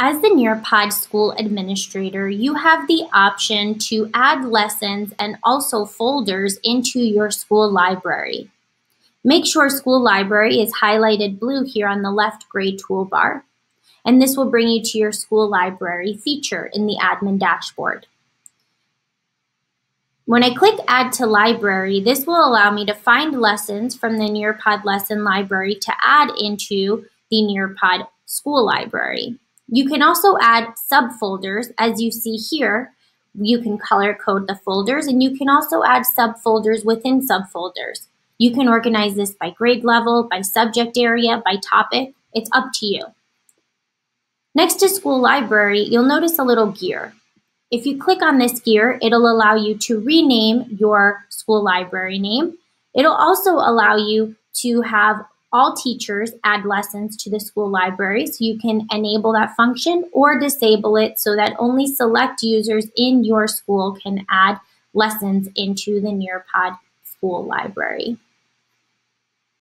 As the Nearpod school administrator, you have the option to add lessons and also folders into your school library. Make sure school library is highlighted blue here on the left gray toolbar, and this will bring you to your school library feature in the admin dashboard. When I click Add to Library, this will allow me to find lessons from the Nearpod lesson library to add into the Nearpod school library. You can also add subfolders. As you see here, you can color code the folders, and you can also add subfolders within subfolders. You can organize this by grade level, by subject area, by topic. It's up to you. Next to school library, you'll notice a little gear. If you click on this gear, it'll allow you to rename your school library name. It'll also allow you to have all teachers add lessons to the school library, so you can enable that function or disable it so that only select users in your school can add lessons into the Nearpod school library.